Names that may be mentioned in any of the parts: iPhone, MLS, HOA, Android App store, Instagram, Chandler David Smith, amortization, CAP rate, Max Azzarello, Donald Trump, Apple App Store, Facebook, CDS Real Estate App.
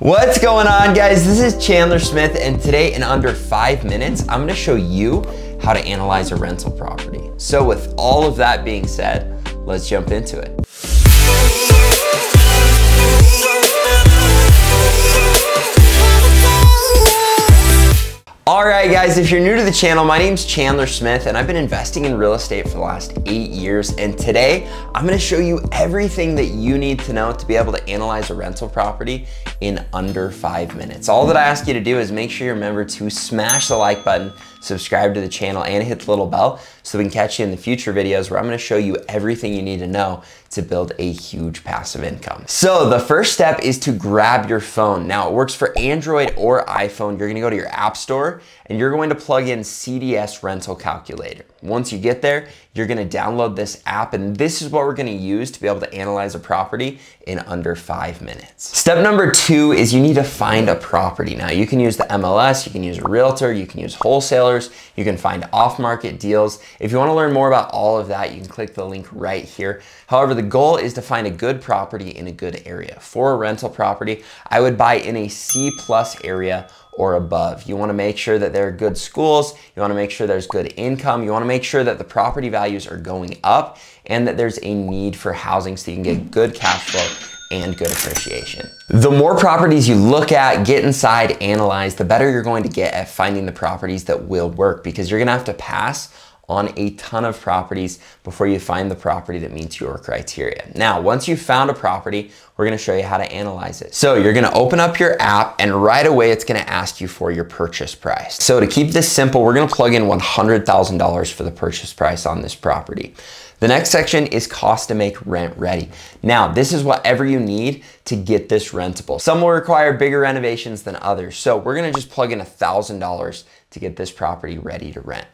What's going on, guys? This is Chandler Smith, and today in under 5 minutes, I'm gonna show you how to analyze a rental property. So with all of that being said, let's jump into it. All right, guys, if you're new to the channel, my name's Chandler Smith and I've been investing in real estate for the last 8 years. And today I'm gonna show you everything that you need to know to be able to analyze a rental property in under 5 minutes. All that I ask you to do is make sure you remember to smash the like button, subscribe to the channel, and hit the little bell so we can catch you in the future videos where I'm gonna show you everything you need to know to build a huge passive income. So the first step is to grab your phone. Now it works for Android or iPhone. You're gonna go to your App Store and you're going to plug in CDS Rental Calculator. Once you get there, you're gonna download this app, and this is what we're gonna use to be able to analyze a property in under 5 minutes. Step number two is you need to find a property. Now you can use the MLS, you can use a realtor, you can use wholesalers, you can find off-market deals. If you wanna learn more about all of that, you can click the link right here. However, the goal is to find a good property in a good area. For a rental property, I would buy in a C+ area or above. You wanna make sure that there are good schools, you wanna make sure there's good income, you wanna make sure that the property values are going up and that there's a need for housing so you can get good cash flow and good appreciation. The more properties you look at, get inside, analyze, the better you're going to get at finding the properties that will work, because you're gonna have to pass on a ton of properties before you find the property that meets your criteria. Now, once you've found a property, we're gonna show you how to analyze it. So you're gonna open up your app and right away it's gonna ask you for your purchase price. So to keep this simple, we're gonna plug in $100,000 for the purchase price on this property. The next section is cost to make rent ready. Now, this is whatever you need to get this rentable. Some will require bigger renovations than others. So we're gonna just plug in $1,000 to get this property ready to rent.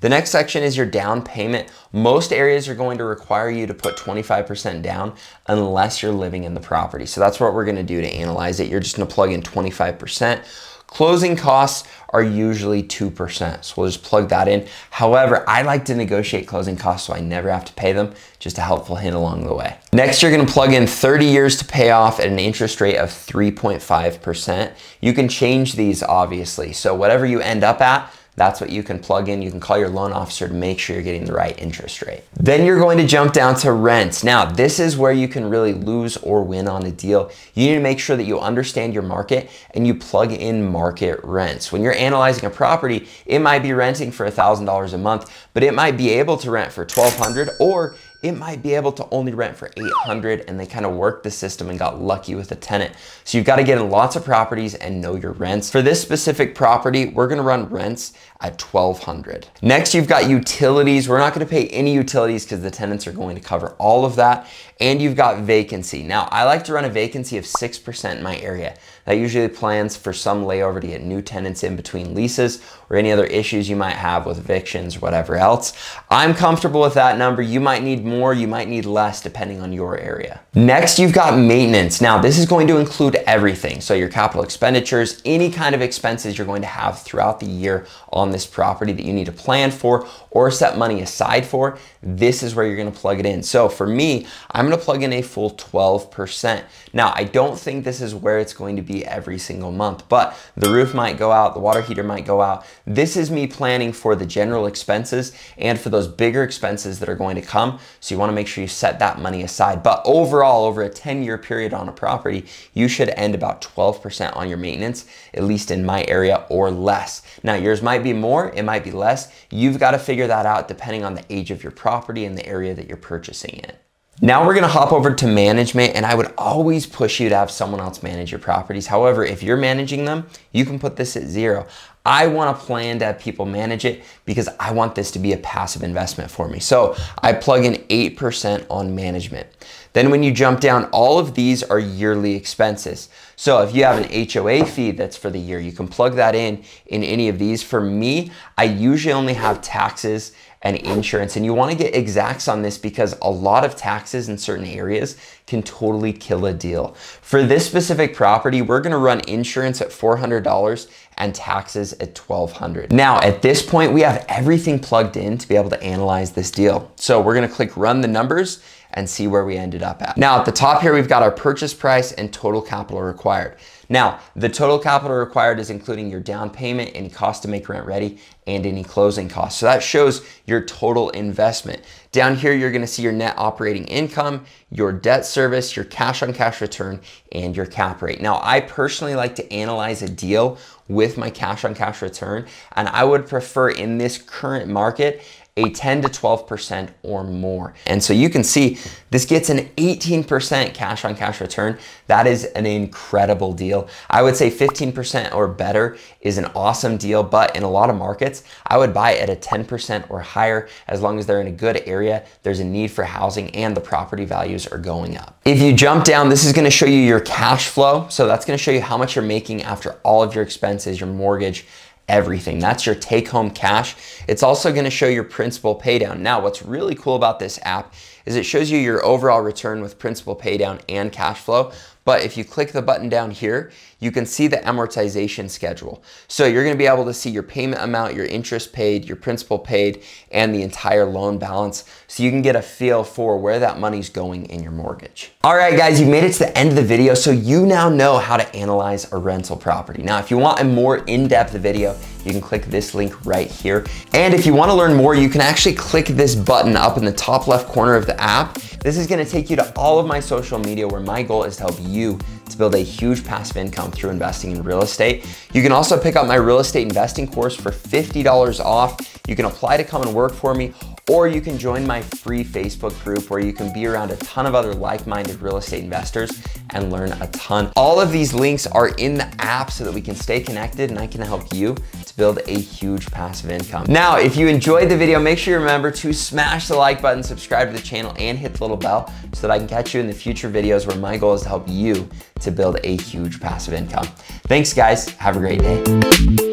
The next section is your down payment. Most areas are going to require you to put 25% down unless you're living in the property. So that's what we're gonna do to analyze it. You're just gonna plug in 25%. Closing costs are usually 2%, so we'll just plug that in. However, I like to negotiate closing costs so I never have to pay them, just a helpful hint along the way. Next, you're gonna plug in 30 years to pay off at an interest rate of 3.5%. You can change these, obviously, so whatever you end up at, that's what you can plug in. You can call your loan officer to make sure you're getting the right interest rate. Then you're going to jump down to rent. Now, this is where you can really lose or win on a deal. You need to make sure that you understand your market and you plug in market rents. When you're analyzing a property, it might be renting for $1,000 a month, but it might be able to rent for $1,200, or it might be able to only rent for $800, and they kind of worked the system and got lucky with a tenant. So you've got to get in lots of properties and know your rents. For this specific property, we're going to run rents at $1,200. Next, you've got utilities. We're not going to pay any utilities because the tenants are going to cover all of that. And you've got vacancy. Now, I like to run a vacancy of 6% in my area. That usually plans for some layover to get new tenants in between leases or any other issues you might have with evictions or whatever else. I'm comfortable with that number. You might need more, you might need less, depending on your area. Next, you've got maintenance. Now, this is going to include everything. So your capital expenditures, any kind of expenses you're going to have throughout the year on this property that you need to plan for or set money aside for, this is where you're gonna plug it in. So for me, I'm gonna plug in a full 12%. Now, I don't think this is where it's going to be every single month, but the roof might go out, the water heater might go out. This is me planning for the general expenses and for those bigger expenses that are going to come. So you wanna make sure you set that money aside. But overall, over a 10-year period on a property, you should end about 12% on your maintenance, at least in my area, or less. Now, yours might be more, it might be less. You've gotta figure that out depending on the age of your property and the area that you're purchasing in. Now we're gonna hop over to management, and I would always push you to have someone else manage your properties. However, if you're managing them, you can put this at 0. I want to plan to have people manage it because I want this to be a passive investment for me. So I plug in 8% on management. Then when you jump down, all of these are yearly expenses. So if you have an HOA fee that's for the year, you can plug that in any of these. For me, I usually only have taxes and insurance, and you want to get exacts on this because a lot of taxes in certain areas can totally kill a deal. For this specific property, we're going to run insurance at $400 and taxes at $1,200. Now, at this point, we have everything plugged in to be able to analyze this deal. So we're gonna click run the numbers and see where we ended up at. Now, at the top here, we've got our purchase price and total capital required. Now, the total capital required is including your down payment, any cost to make rent ready, and any closing costs. So that shows your total investment. Down here, you're gonna see your net operating income, your debt service, your cash on cash return, and your cap rate. Now, I personally like to analyze a deal with my cash on cash return, and I would prefer in this current market a 10 to 12% or more. And so you can see this gets an 18% cash on cash return. That is an incredible deal. I would say 15% or better is an awesome deal, but in a lot of markets, I would buy at a 10% or higher as long as they're in a good area, there's a need for housing and the property values are going up. If you jump down, this is gonna show you your cash flow. So that's gonna show you how much you're making after all of your expenses, your mortgage, everything. That's your take home cash. It's also going to show your principal pay down. Now, what's really cool about this app is it shows you your overall return with principal pay down and cash flow. But if you click the button down here, you can see the amortization schedule. So you're going to be able to see your payment amount, your interest paid, your principal paid, and the entire loan balance. So you can get a feel for where that money's going in your mortgage. All right, guys, you made it to the end of the video. So you now know how to analyze a rental property. Now, if you want a more in-depth video, you can click this link right here. And if you want to learn more, you can actually click this button up in the top left corner of the app. This is going to take you to all of my social media where my goal is to help you to build a huge passive income through investing in real estate. You can also pick up my real estate investing course for $50 off. You can apply to come and work for me, or you can join my free Facebook group where you can be around a ton of other like-minded real estate investors and learn a ton. All of these links are in the app so that we can stay connected and I can help you to build a huge passive income. Now, if you enjoyed the video, make sure you remember to smash the like button, subscribe to the channel, and hit the little bell so that I can catch you in the future videos where my goal is to help you to build a huge passive income. Thanks, guys. Have a great day.